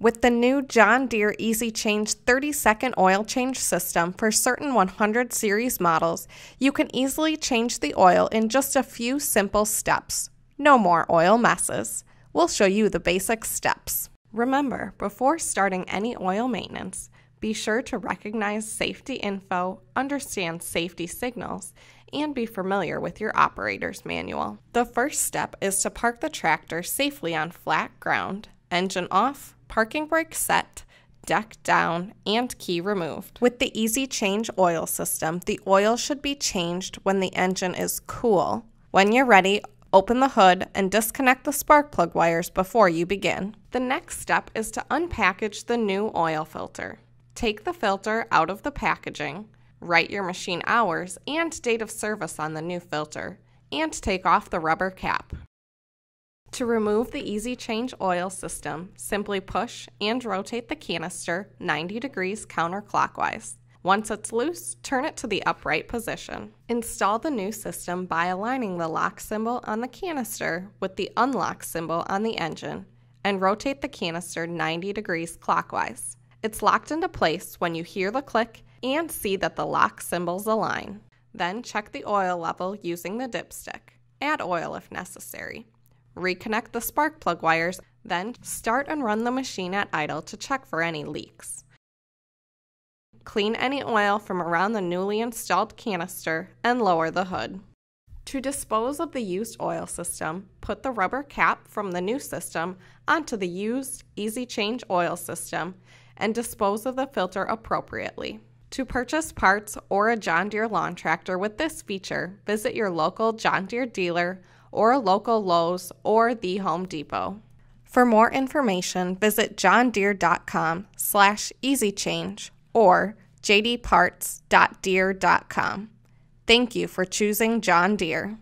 With the new John Deere Easy Change 30-second oil change system for certain 100 series models, you can easily change the oil in just a few simple steps. No more oil messes. We'll show you the basic steps. Remember, before starting any oil maintenance, be sure to recognize safety info, understand safety signals, and be familiar with your operator's manual. The first step is to park the tractor safely on flat ground, engine off, parking brake set, deck down, and key removed. With the Easy Change oil system, the oil should be changed when the engine is cool. When you're ready, open the hood and disconnect the spark plug wires before you begin. The next step is to unpackage the new oil filter. Take the filter out of the packaging, write your machine hours and date of service on the new filter, and take off the rubber cap. To remove the Easy Change oil system, simply push and rotate the canister 90 degrees counterclockwise. Once it's loose, turn it to the upright position. Install the new system by aligning the lock symbol on the canister with the unlock symbol on the engine and rotate the canister 90 degrees clockwise. It's locked into place when you hear the click and see that the lock symbols align. Then check the oil level using the dipstick. Add oil if necessary. Reconnect the spark plug wires, then start and run the machine at idle to check for any leaks. Clean any oil from around the newly installed canister and lower the hood. To dispose of the used oil system, put the rubber cap from the new system onto the used Easy Change oil system and dispose of the filter appropriately. To purchase parts or a John Deere lawn tractor with this feature, visit your local John Deere dealer or a local Lowe's or the Home Depot. For more information, visit johndeere.com/easychange or jdparts.deere.com. Thank you for choosing John Deere.